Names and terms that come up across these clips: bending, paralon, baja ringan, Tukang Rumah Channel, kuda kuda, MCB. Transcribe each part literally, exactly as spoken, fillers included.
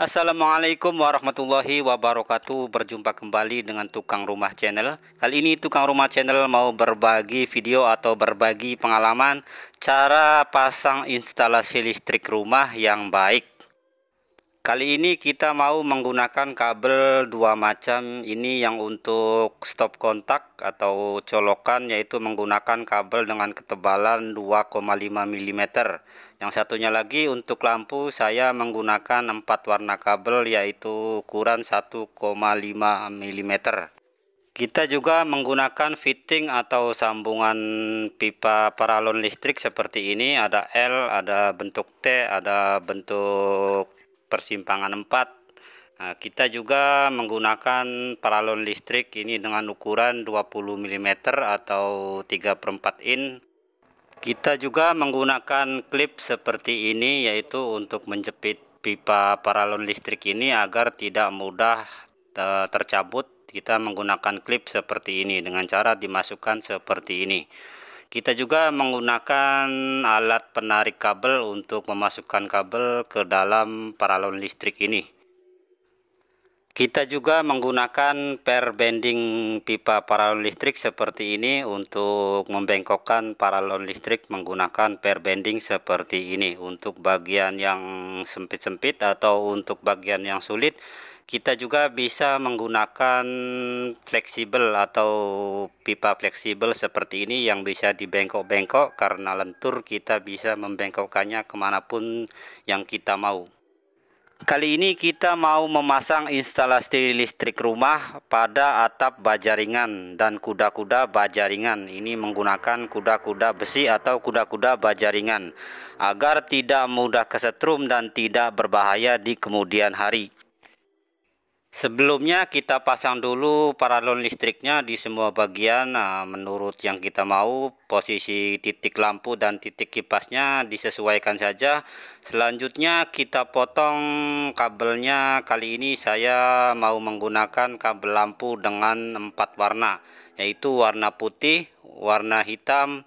Assalamualaikum warahmatullahi wabarakatuh. Berjumpa kembali dengan Tukang Rumah Channel. Kali ini Tukang Rumah Channel mau berbagi video atau berbagi pengalaman cara pasang instalasi listrik rumah yang baik. Kali ini kita mau menggunakan kabel dua macam ini, yang untuk stop kontak atau colokan, yaitu menggunakan kabel dengan ketebalan dua koma lima milimeter. Yang satunya lagi untuk lampu saya menggunakan empat warna kabel, yaitu ukuran satu koma lima milimeter. Kita juga menggunakan fitting atau sambungan pipa paralon listrik seperti ini. Ada L, ada bentuk T, ada bentuk persimpangan empat. Nah, kita juga menggunakan paralon listrik ini dengan ukuran dua puluh milimeter atau tiga per empat in. Kita juga menggunakan klip seperti ini, yaitu untuk menjepit pipa paralon listrik ini agar tidak mudah tercabut. Kita menggunakan klip seperti ini dengan cara dimasukkan seperti ini. Kita juga menggunakan alat penarik kabel untuk memasukkan kabel ke dalam paralon listrik ini. Kita juga menggunakan per bending pipa paralon listrik seperti ini untuk membengkokkan paralon listrik menggunakan per bending seperti ini. Untuk bagian yang sempit-sempit atau untuk bagian yang sulit, kita juga bisa menggunakan fleksibel atau pipa fleksibel seperti ini yang bisa dibengkok-bengkok. Karena lentur, kita bisa membengkokkannya kemanapun yang kita mau. Kali ini kita mau memasang instalasi listrik rumah pada atap baja ringan dan kuda-kuda baja ringan. Ini menggunakan kuda-kuda besi atau kuda-kuda baja ringan agar tidak mudah kesetrum dan tidak berbahaya di kemudian hari. Sebelumnya kita pasang dulu paralon listriknya di semua bagian nah, menurut yang kita mau. Posisi titik lampu dan titik kipasnya disesuaikan saja. Selanjutnya kita potong kabelnya. Kali ini saya mau menggunakan kabel lampu dengan empat warna, yaitu warna putih, warna hitam,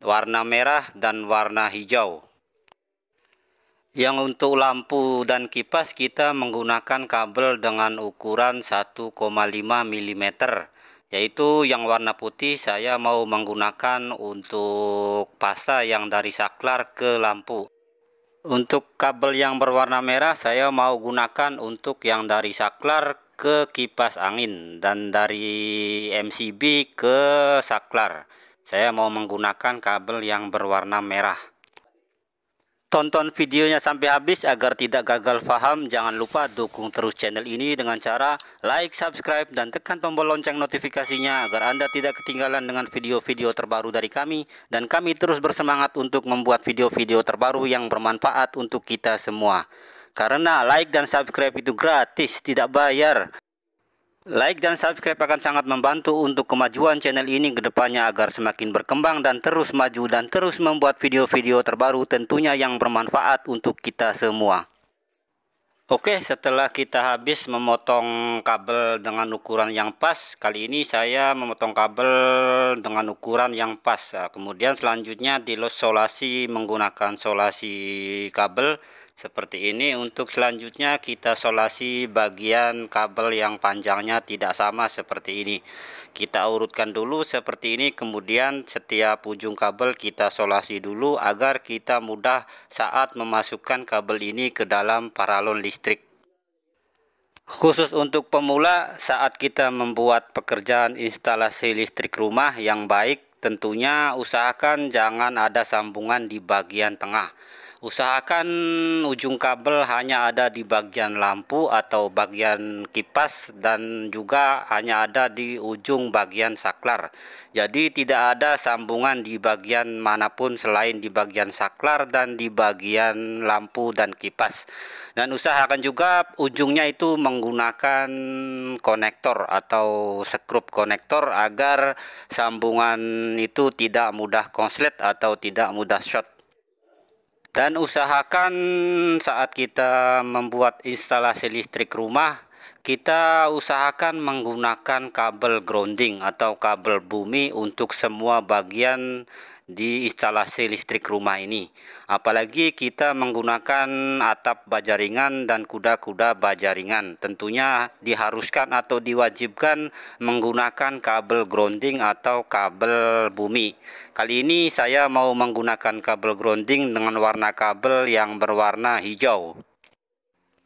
warna merah, dan warna hijau. Yang untuk lampu dan kipas kita menggunakan kabel dengan ukuran satu koma lima milimeter, yaitu yang warna putih saya mau menggunakan untuk pasta yang dari saklar ke lampu. Untuk kabel yang berwarna merah saya mau gunakan untuk yang dari saklar ke kipas angin dan dari M C B ke saklar. Saya mau menggunakan kabel yang berwarna merah. Tonton videonya sampai habis agar tidak gagal paham. Jangan lupa dukung terus channel ini dengan cara like, subscribe, dan tekan tombol lonceng notifikasinya agar Anda tidak ketinggalan dengan video-video terbaru dari kami. Dan kami terus bersemangat untuk membuat video-video terbaru yang bermanfaat untuk kita semua. Karena like dan subscribe itu gratis, tidak bayar. Like dan subscribe akan sangat membantu untuk kemajuan channel ini ke depannya agar semakin berkembang dan terus maju dan terus membuat video-video terbaru tentunya yang bermanfaat untuk kita semua. Oke, setelah kita habis memotong kabel dengan ukuran yang pas, kali ini saya memotong kabel dengan ukuran yang pas. Kemudian selanjutnya disolasi menggunakan solasi kabel. Seperti ini. Untuk selanjutnya kita solasi bagian kabel yang panjangnya tidak sama seperti ini. Kita urutkan dulu seperti ini, kemudian setiap ujung kabel kita solasi dulu agar kita mudah saat memasukkan kabel ini ke dalam paralon listrik. Khusus untuk pemula, saat kita membuat pekerjaan instalasi listrik rumah yang baik, tentunya usahakan jangan ada sambungan di bagian tengah. Usahakan ujung kabel hanya ada di bagian lampu atau bagian kipas dan juga hanya ada di ujung bagian saklar. Jadi tidak ada sambungan di bagian manapun selain di bagian saklar dan di bagian lampu dan kipas. Dan usahakan juga ujungnya itu menggunakan konektor atau sekrup konektor agar sambungan itu tidak mudah konslet atau tidak mudah short. Dan usahakan saat kita membuat instalasi listrik rumah, kita usahakan menggunakan kabel grounding atau kabel bumi untuk semua bagian di instalasi listrik rumah ini. Apalagi kita menggunakan atap baja ringan dan kuda-kuda baja ringan. Tentunya diharuskan atau diwajibkan menggunakan kabel grounding atau kabel bumi. Kali ini saya mau menggunakan kabel grounding dengan warna kabel yang berwarna hijau.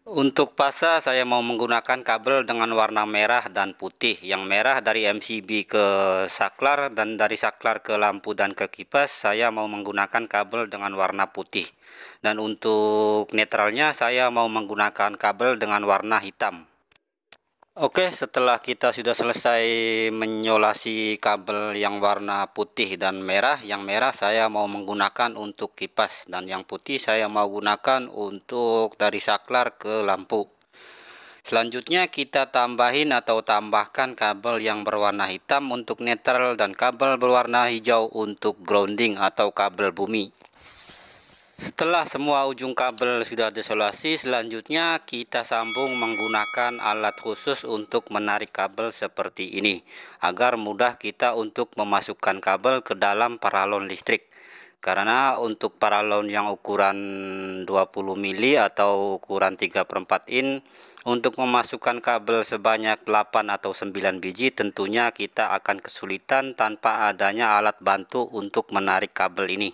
Untuk pasa saya mau menggunakan kabel dengan warna merah dan putih. Yang merah dari M C B ke saklar, dan dari saklar ke lampu dan ke kipas saya mau menggunakan kabel dengan warna putih. Dan untuk netralnya saya mau menggunakan kabel dengan warna hitam. Oke, setelah kita sudah selesai menyolasi kabel yang warna putih dan merah, yang merah saya mau menggunakan untuk kipas, dan yang putih saya mau gunakan untuk dari saklar ke lampu. Selanjutnya kita tambahin atau tambahkan kabel yang berwarna hitam untuk netral dan kabel berwarna hijau untuk grounding atau kabel bumi. Setelah semua ujung kabel sudah disolasi, selanjutnya kita sambung menggunakan alat khusus untuk menarik kabel seperti ini, agar mudah kita untuk memasukkan kabel ke dalam paralon listrik. Karena untuk paralon yang ukuran dua puluh mili meter atau ukuran tiga per empat in, untuk memasukkan kabel sebanyak delapan atau sembilan biji tentunya kita akan kesulitan tanpa adanya alat bantu untuk menarik kabel ini.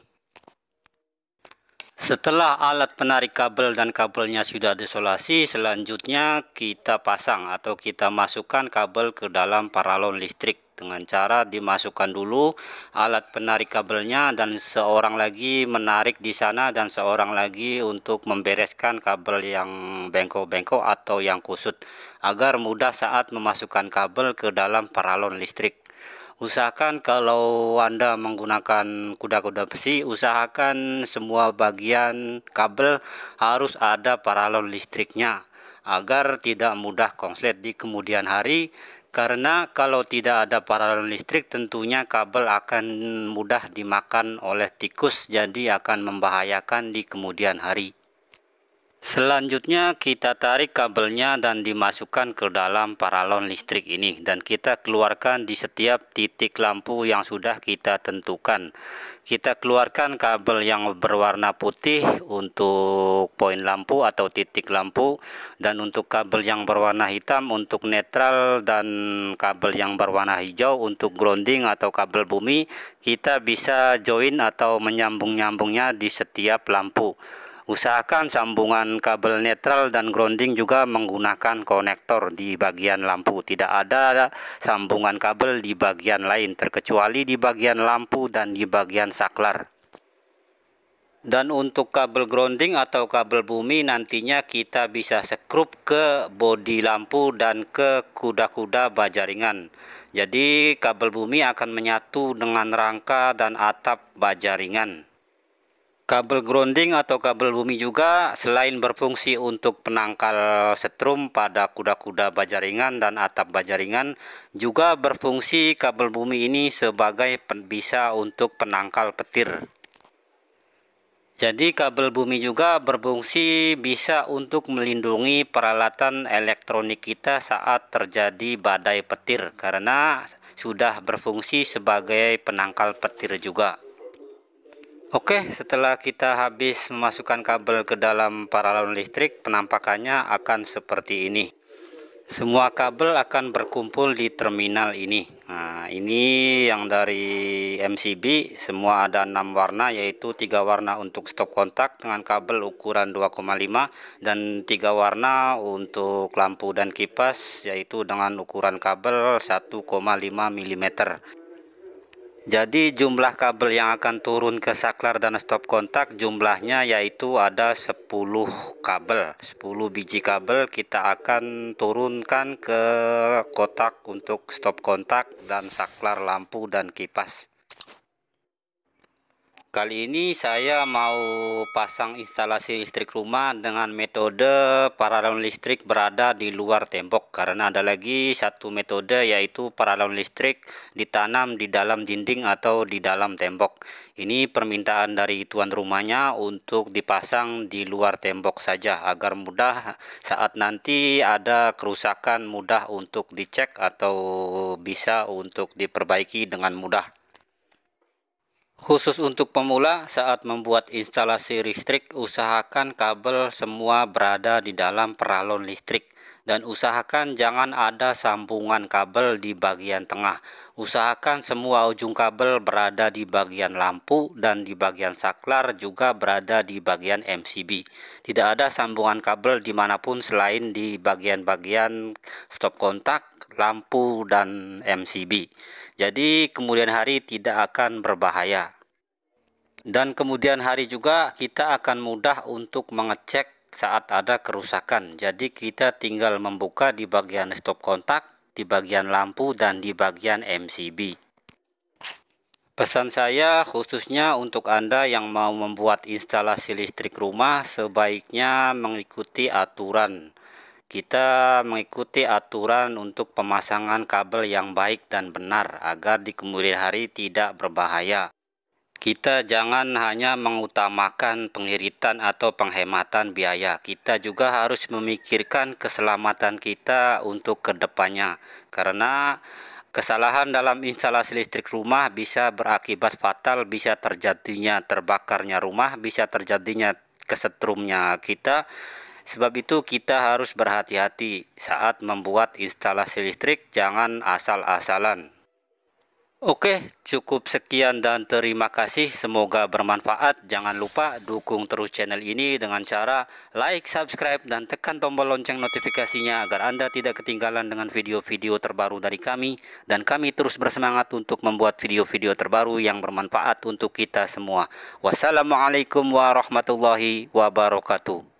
Setelah alat penarik kabel dan kabelnya sudah disolasi, selanjutnya kita pasang atau kita masukkan kabel ke dalam paralon listrik dengan cara dimasukkan dulu alat penarik kabelnya, dan seorang lagi menarik di sana dan seorang lagi untuk membereskan kabel yang bengkok-bengkok atau yang kusut agar mudah saat memasukkan kabel ke dalam paralon listrik. Usahakan kalau Anda menggunakan kuda-kuda besi, usahakan semua bagian kabel harus ada paralon listriknya agar tidak mudah konslet di kemudian hari, karena kalau tidak ada paralon listrik tentunya kabel akan mudah dimakan oleh tikus, jadi akan membahayakan di kemudian hari. Selanjutnya kita tarik kabelnya dan dimasukkan ke dalam paralon listrik ini, dan kita keluarkan di setiap titik lampu yang sudah kita tentukan. Kita keluarkan kabel yang berwarna putih untuk poin lampu atau titik lampu, dan untuk kabel yang berwarna hitam untuk netral, dan kabel yang berwarna hijau untuk grounding atau kabel bumi. Kita bisa join atau menyambung-nyambungnya di setiap lampu. Usahakan sambungan kabel netral dan grounding juga menggunakan konektor di bagian lampu. Tidak ada sambungan kabel di bagian lain, terkecuali di bagian lampu dan di bagian saklar. Dan untuk kabel grounding atau kabel bumi nantinya kita bisa sekrup ke bodi lampu dan ke kuda-kuda baja ringan. Jadi kabel bumi akan menyatu dengan rangka dan atap baja ringan. Kabel grounding atau kabel bumi juga selain berfungsi untuk penangkal setrum pada kuda-kuda baja ringan dan atap baja ringan, juga berfungsi kabel bumi ini sebagai bisa untuk penangkal petir. Jadi kabel bumi juga berfungsi bisa untuk melindungi peralatan elektronik kita saat terjadi badai petir, karena sudah berfungsi sebagai penangkal petir juga. Oke, setelah kita habis memasukkan kabel ke dalam paralon listrik, penampakannya akan seperti ini. Semua kabel akan berkumpul di terminal ini. Nah, ini yang dari M C B, semua ada enam warna, yaitu tiga warna untuk stop kontak dengan kabel ukuran dua koma lima dan tiga warna untuk lampu dan kipas, yaitu dengan ukuran kabel satu koma lima mili meter. Jadi jumlah kabel yang akan turun ke saklar dan stop kontak jumlahnya yaitu ada sepuluh kabel. sepuluh biji kabel kita akan turunkan ke kotak untuk stop kontak dan saklar lampu dan kipas. Kali ini saya mau pasang instalasi listrik rumah dengan metode paralon listrik berada di luar tembok, karena ada lagi satu metode yaitu paralon listrik ditanam di dalam dinding atau di dalam tembok. Ini permintaan dari tuan rumahnya untuk dipasang di luar tembok saja agar mudah saat nanti ada kerusakan mudah untuk dicek atau bisa untuk diperbaiki dengan mudah. Khusus untuk pemula, saat membuat instalasi listrik, usahakan kabel semua berada di dalam peralon listrik. Dan usahakan jangan ada sambungan kabel di bagian tengah. Usahakan semua ujung kabel berada di bagian lampu dan di bagian saklar juga berada di bagian M C B. Tidak ada sambungan kabel dimanapun selain di bagian-bagian stop kontak, lampu, dan M C B. Jadi kemudian hari tidak akan berbahaya. Dan kemudian hari juga kita akan mudah untuk mengecek saat ada kerusakan. Jadi kita tinggal membuka di bagian stop kontak, di bagian lampu, dan di bagian M C B. Pesan saya khususnya untuk Anda yang mau membuat instalasi listrik rumah, sebaiknya mengikuti aturan. Kita mengikuti aturan untuk pemasangan kabel yang baik dan benar agar di kemudian hari tidak berbahaya. Kita jangan hanya mengutamakan pengiritan atau penghematan biaya. Kita juga harus memikirkan keselamatan kita untuk kedepannya. Karena kesalahan dalam instalasi listrik rumah bisa berakibat fatal, bisa terjadinya terbakarnya rumah, bisa terjadinya kesetrumnya kita. Sebab itu kita harus berhati-hati saat membuat instalasi listrik, jangan asal-asalan. Oke, cukup sekian dan terima kasih. Semoga bermanfaat. Jangan lupa dukung terus channel ini dengan cara like, subscribe, dan tekan tombol lonceng notifikasinya agar Anda tidak ketinggalan dengan video-video terbaru dari kami. Dan kami terus bersemangat untuk membuat video-video terbaru yang bermanfaat untuk kita semua. Wassalamualaikum warahmatullahi wabarakatuh.